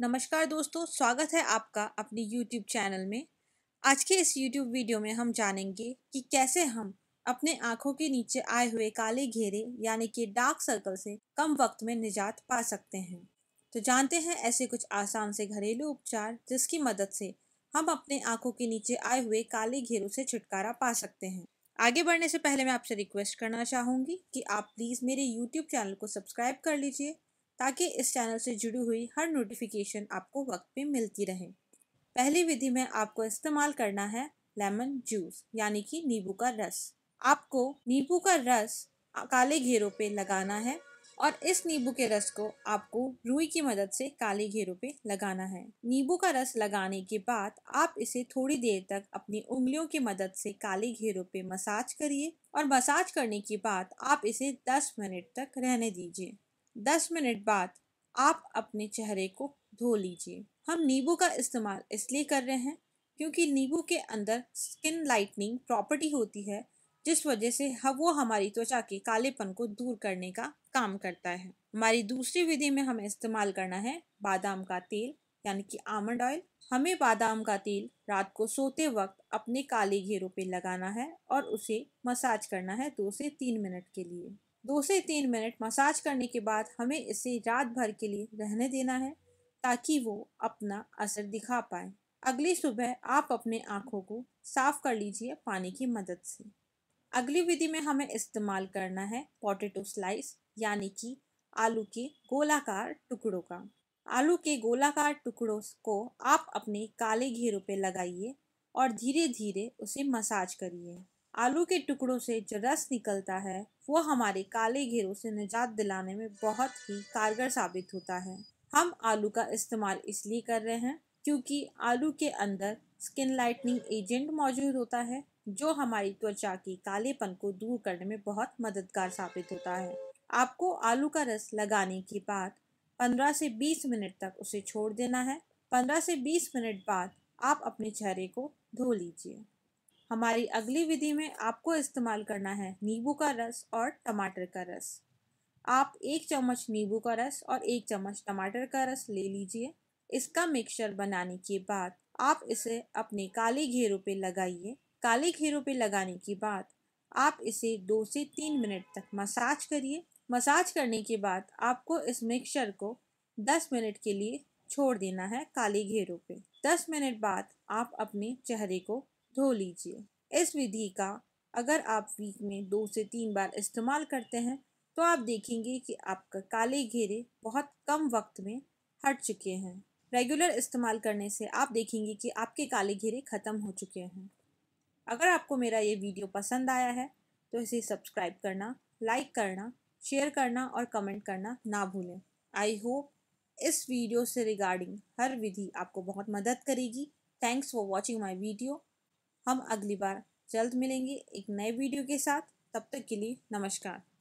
नमस्कार दोस्तों, स्वागत है आपका अपने YouTube चैनल में। आज के इस YouTube वीडियो में हम जानेंगे कि कैसे हम अपने आँखों के नीचे आए हुए काले घेरे यानी कि डार्क सर्कल से कम वक्त में निजात पा सकते हैं। तो जानते हैं ऐसे कुछ आसान से घरेलू उपचार जिसकी मदद से हम अपने आँखों के नीचे आए हुए काले घेरों से छुटकारा पा सकते हैं। आगे बढ़ने से पहले मैं आपसे रिक्वेस्ट करना चाहूँगी कि आप प्लीज़ मेरे YouTube चैनल को सब्सक्राइब कर लीजिए ताकि इस चैनल से जुड़ी हुई हर नोटिफिकेशन आपको वक्त पे मिलती रहे। पहली विधि में आपको इस्तेमाल करना है लेमन जूस यानी कि नींबू का रस। आपको नींबू का रस काले घेरों पे लगाना है और इस नींबू के रस को आपको रुई की मदद से काले घेरों पे लगाना है। नींबू का रस लगाने के बाद आप इसे थोड़ी देर तक अपनी उंगलियों की मदद से काले घेरों पे मसाज करिए और मसाज करने के बाद आप इसे 10 मिनट तक रहने दीजिए। 10 मिनट बाद आप अपने चेहरे को धो लीजिए। हम नींबू का इस्तेमाल इसलिए कर रहे हैं क्योंकि नींबू के अंदर स्किन लाइटनिंग प्रॉपर्टी होती है, जिस वजह से वो हमारी त्वचा के कालेपन को दूर करने का काम करता है। हमारी दूसरी विधि में हमें इस्तेमाल करना है बादाम का तेल यानी कि आमंड ऑयल। हमें बादाम का तेल रात को सोते वक्त अपने काले घेरों पर लगाना है और उसे मसाज करना है 2 से 3 मिनट के लिए। 2 से 3 मिनट मसाज करने के बाद हमें इसे रात भर के लिए रहने देना है ताकि वो अपना असर दिखा पाए। अगली सुबह आप अपने आँखों को साफ कर लीजिए पानी की मदद से। अगली विधि में हमें इस्तेमाल करना है पोटैटो स्लाइस यानी कि आलू के गोलाकार टुकड़ों का। आलू के गोलाकार टुकड़ों को आप अपने काले घेरों पे लगाइए और धीरे धीरे उसे मसाज करिए। आलू के टुकड़ों से जो रस निकलता है वो हमारे काले घेरों से निजात दिलाने में बहुत ही कारगर साबित होता है। हम आलू का इस्तेमाल इसलिए कर रहे हैं क्योंकि आलू के अंदर स्किन लाइटनिंग एजेंट मौजूद होता है जो हमारी त्वचा के कालेपन को दूर करने में बहुत मददगार साबित होता है। आपको आलू का रस लगाने के बाद 15 से 20 मिनट तक उसे छोड़ देना है। 15 से 20 मिनट बाद आप अपने चेहरे को धो लीजिए। हमारी अगली विधि में आपको इस्तेमाल करना है नींबू का रस और टमाटर का रस। आप 1 चम्मच नींबू का रस और 1 चम्मच टमाटर का रस ले लीजिए। इसका मिक्सचर बनाने के बाद आप इसे अपने काले घेरों पे लगाइए। काले घेरों पे लगाने के बाद आप इसे 2 से 3 मिनट तक मसाज करिए। मसाज करने के बाद आपको इस मिक्सचर को 10 मिनट के लिए छोड़ देना है काले घेरों पे। 10 मिनट बाद आप अपने चेहरे को धो लीजिए। इस विधि का अगर आप वीक में 2 से 3 बार इस्तेमाल करते हैं तो आप देखेंगे कि आपका काले घेरे बहुत कम वक्त में हट चुके हैं। रेगुलर इस्तेमाल करने से आप देखेंगे कि आपके काले घेरे ख़त्म हो चुके हैं। अगर आपको मेरा ये वीडियो पसंद आया है तो इसे सब्सक्राइब करना, लाइक करना, शेयर करना और कमेंट करना ना भूलें। आई होप इस वीडियो से रिगार्डिंग हर विधि आपको बहुत मदद करेगी। Thanks for watching my video. हम अगली बार जल्द मिलेंगे एक नए वीडियो के साथ। तब तक के लिए नमस्कार।